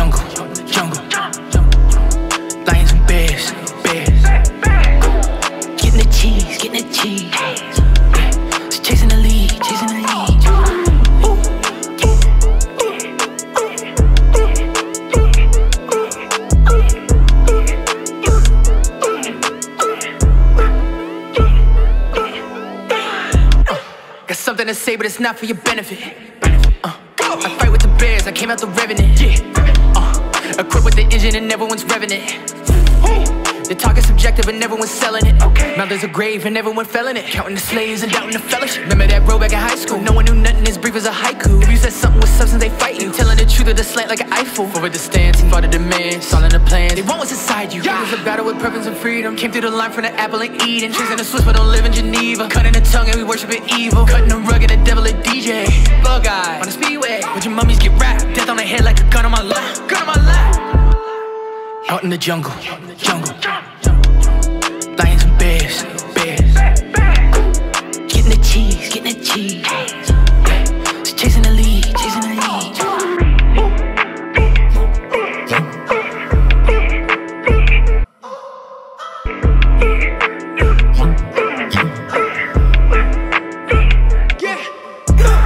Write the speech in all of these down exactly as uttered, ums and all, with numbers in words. jungle, jungle. Lions and bears, bears. Getting the cheese, getting the cheese. Just chasing the lead, chasing the lead. Uh, got something to say, but it's not for your benefit. I fight with the bears, I came out the revenant. Yeah. Uh, equipped with the engine and everyone's revving it. The talk is subjective and everyone's selling it. Okay. Now there's a grave and everyone felling it. Counting the slaves and doubting the fellowship. Remember that road back in high school? No one knew nothing as brief as a haiku. If you said something with substance, they fight you. Telling the truth of the slant like an Eiffel. Forward the stance, fought the demands, solving the plans. They want what's inside you. Yeah. It was a battle with preference and freedom. Came through the line from the apple and Eden. Chasing the Swiss, but don't live in Geneva. Cutting the tongue and we worshiping evil. Cutting the rug and the devil a D J. Bug eye on the speedway. Would your mummies get wrapped? Death on the head like a gun on my lap. Gun on my lap. Out in the jungle, jungle. Lions and bears, bears. Getting the cheese, getting the cheese. Just chasing the lead, chasing the lead. Yeah.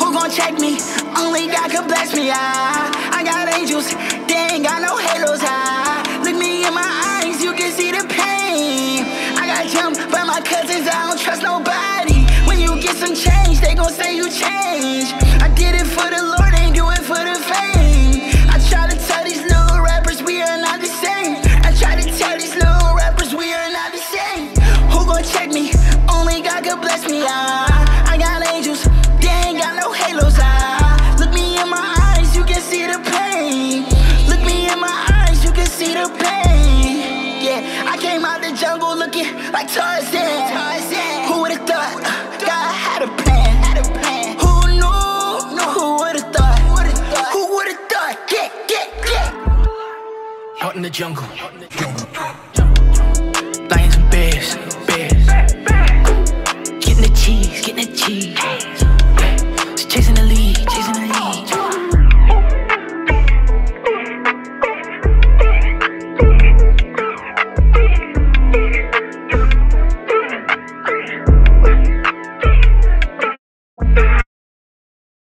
Who gon' check me? Only God can bless me. I, I got angels, they ain't got no halos. I, look me in my eyes, you can see the pain. I got jumped by my cousins, I don't trust nobody. When you get some change, they gon' say you changed. I did it for the Lord, ain't do it for the fame. I try to tell these little rappers we are not the same. I try to tell these little rappers we are not the same. Who gon' check me? Only God can bless me. I, I got angels, they ain't got no halos. I, jungle looking like Tarzan. Tarzan. Who would've thought God had a plan? Had a plan. Who knew? No. Who would've thought? Who would've thought? Who would've thought? Get, get, get. Out in the jungle. Out in the jungle. Lions and bears.